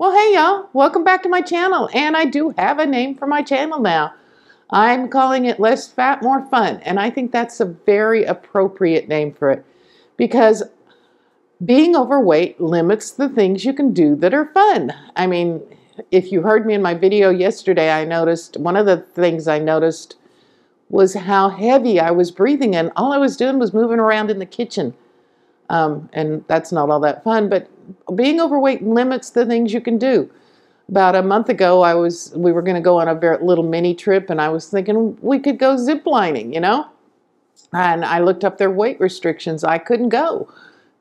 Well, hey y'all, welcome back to my channel, and I do have a name for my channel now. I'm calling it Less Fat More Fun, and I think that's a very appropriate name for it because being overweight limits the things you can do that are fun. I mean, if you heard me in my video yesterday, I noticed one of the things I noticed was how heavy I was breathing, and all I was doing was moving around in the kitchen. And that's not all that fun, but being overweight limits the things you can do. About a month ago, we were going to go on a very little mini trip, and I was thinking we could go ziplining, you know? And I looked up their weight restrictions. I couldn't go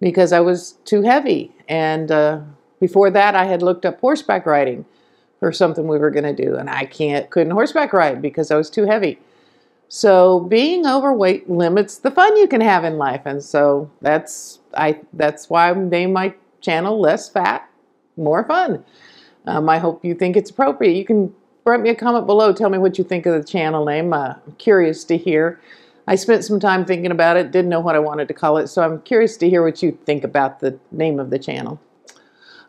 because I was too heavy. And before that, I had looked up horseback riding for something we were going to do, and I couldn't horseback ride because I was too heavy. So being overweight limits the fun you can have in life, and so that's why I named my channel Less Fat, More Fun. I hope you think it's appropriate. You can write me a comment below, tell me what you think of the channel name. I'm curious to hear. I spent some time thinking about it, didn't know what I wanted to call it, so I'm curious to hear what you think about the name of the channel.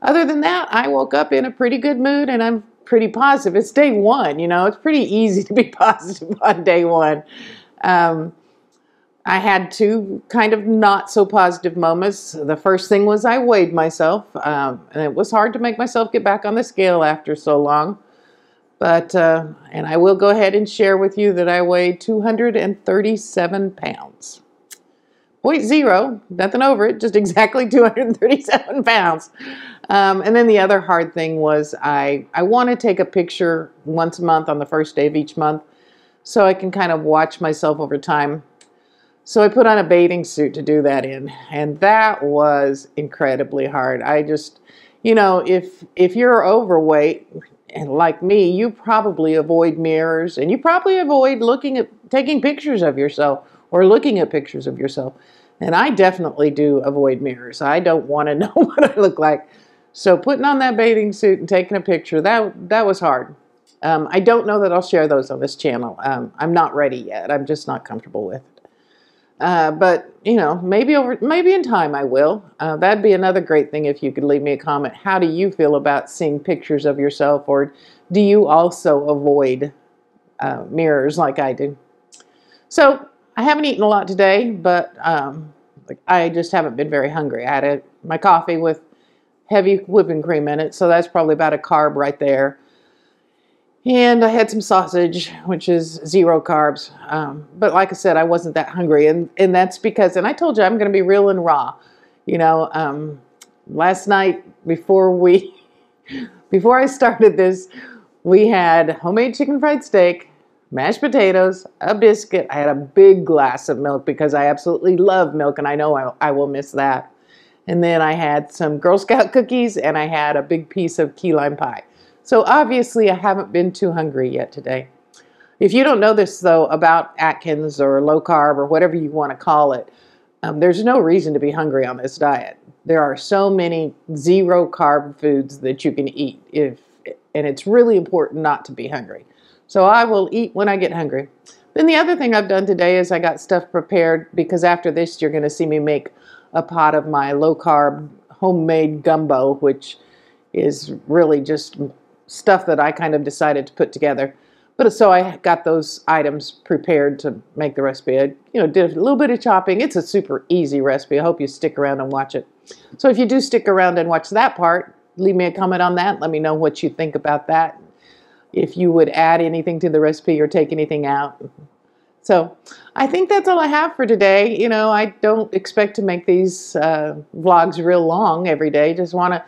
Other than that, I woke up in a pretty good mood, and I'm pretty positive. It's day one, you know, it's pretty easy to be positive on day one. I had two kind of not so positive moments. The first thing was I weighed myself, and it was hard to make myself get back on the scale after so long. But, and I will go ahead and share with you that I weighed 237 pounds. 0.0, nothing over it, just exactly 237 pounds. And then the other hard thing was I want to take a picture once a month on the first day of each month so I can kind of watch myself over time. So I put on a bathing suit to do that in, and that was incredibly hard. I just, you know, if you're overweight and like me, you probably avoid mirrors and you probably avoid taking pictures of yourself or looking at pictures of yourself. And I definitely do avoid mirrors. I don't want to know what I look like. So putting on that bathing suit and taking a picture, that was hard. I don't know that I'll share those on this channel. I'm not ready yet. I'm just not comfortable with it. But, you know, maybe in time I will. That'd be another great thing if you could leave me a comment. How do you feel about seeing pictures of yourself, or do you also avoid mirrors like I do? So I haven't eaten a lot today, but I just haven't been very hungry. I had my coffee with heavy whipping cream in it, so that's probably about a carb right there. And I had some sausage, which is 0 carbs. But like I said, I wasn't that hungry, and that's because, and I told you I'm going to be real and raw. You know, last night before I started this, we had homemade chicken fried steak, mashed potatoes, a biscuit. I had a big glass of milk because I absolutely love milk, and I know I will miss that. And then I had some Girl Scout cookies, and I had a big piece of key lime pie. So obviously I haven't been too hungry yet today. If you don't know this, though, about Atkins or low carb or whatever you want to call it, there's no reason to be hungry on this diet. There are so many 0 carb foods that you can eat, and it's really important not to be hungry. So I will eat when I get hungry. Then the other thing I've done today is I got stuff prepared, because after this you're going to see me make a pot of my low-carb homemade gumbo, which is really just stuff that I kind of decided to put together. But so I got those items prepared to make the recipe. I, you know, did a little bit of chopping. It's a super easy recipe. I hope you stick around and watch it. So if you do stick around and watch that part, leave me a comment on that. Let me know what you think about that. If you would add anything to the recipe or take anything out. So I think that's all I have for today. You know, I don't expect to make these vlogs real long every day. Just want to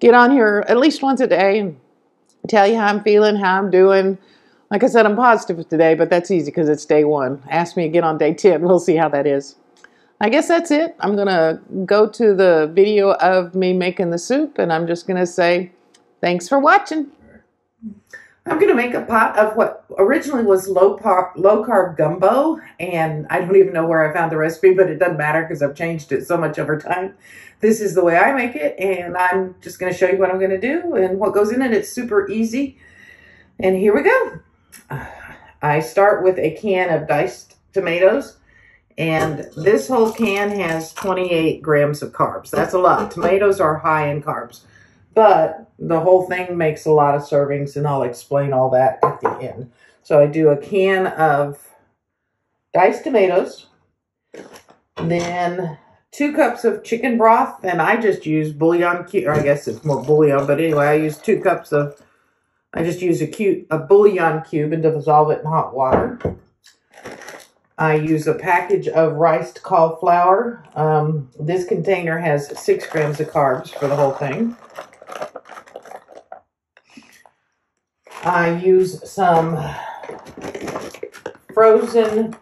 get on here at least once a day and tell you how I'm feeling, how I'm doing. Like I said, I'm positive today, but that's easy because it's day one. Ask me again on day 10. We'll see how that is. I guess that's it. I'm going to go to the video of me making the soup, and I'm just going to say thanks for watching. I'm going to make a pot of what originally was low carb gumbo, and I don't even know where I found the recipe, but it doesn't matter because I've changed it so much over time. This is the way I make it, and I'm just going to show you what I'm going to do and what goes in it. It's super easy, and here we go. I start with a can of diced tomatoes, and this whole can has 28 grams of carbs. That's a lot. Tomatoes are high in carbs. But the whole thing makes a lot of servings, and I'll explain all that at the end. So I do a can of diced tomatoes, then 2 cups of chicken broth, and I just use bouillon, or I guess it's more bouillon, but anyway, I use 2 cups of, I just use a bouillon cube and dissolve it in hot water. I use a package of riced cauliflower. This container has 6 grams of carbs for the whole thing. I use some frozen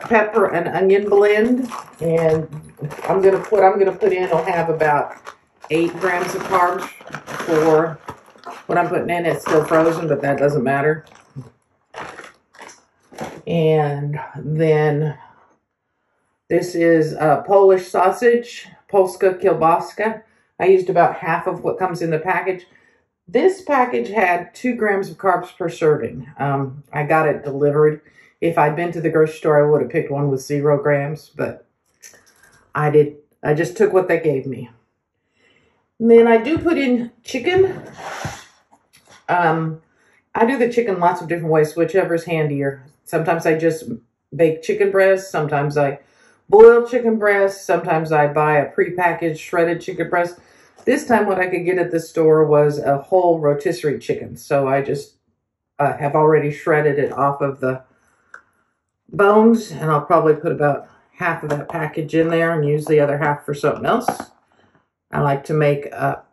pepper and onion blend, and what I'm gonna put in will have about 8 grams of carbs for what I'm putting in. It's still frozen, but that doesn't matter. And then this is a Polish sausage, Polska Kielbaska. I used about half of what comes in the package. This package had 2 grams of carbs per serving. I got it delivered. If I'd been to the grocery store, I would have picked one with 0 grams, but I did. I just took what they gave me. And then I do put in chicken. I do the chicken lots of different ways, whichever's handier. Sometimes I just bake chicken breasts. Sometimes I boil chicken breasts. Sometimes I buy a prepackaged shredded chicken breast. This time what I could get at the store was a whole rotisserie chicken. So I just have already shredded it off of the bones, and I'll probably put about half of that package in there and use the other half for something else. I like to make a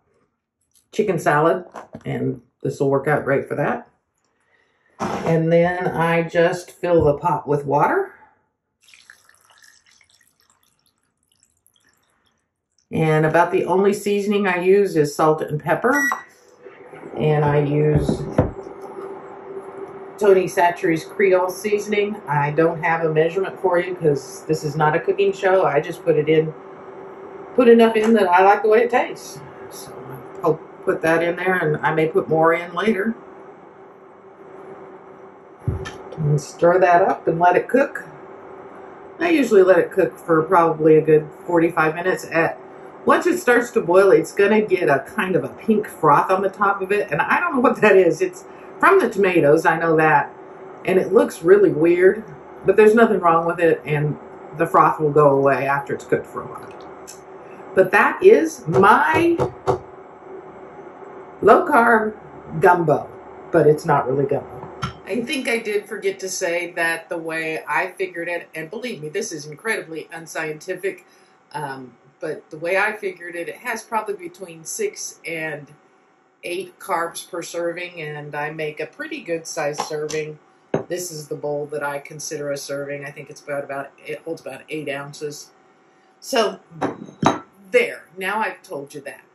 chicken salad, and this will work out great for that. And then I just fill the pot with water. And about the only seasoning I use is salt and pepper. And I use Tony Satchery's Creole seasoning. I don't have a measurement for you because this is not a cooking show. I just put it in, put enough in that I like the way it tastes. So I'll put that in there, and I may put more in later. And stir that up and let it cook. I usually let it cook for probably a good 45 minutes. Once it starts to boil, it's going to get a kind of a pink froth on the top of it. And I don't know what that is. It's from the tomatoes, I know that. And it looks really weird, but there's nothing wrong with it. And the froth will go away after it's cooked for a while. But that is my low-carb gumbo. But it's not really gumbo. I think I did forget to say that the way I figured it, and believe me, this is incredibly unscientific, but the way I figured it, it has probably between 6 and 8 carbs per serving, and I make a pretty good sized serving. This is the bowl that I consider a serving. I think it's it holds about 8 ounces. So there, now I've told you that.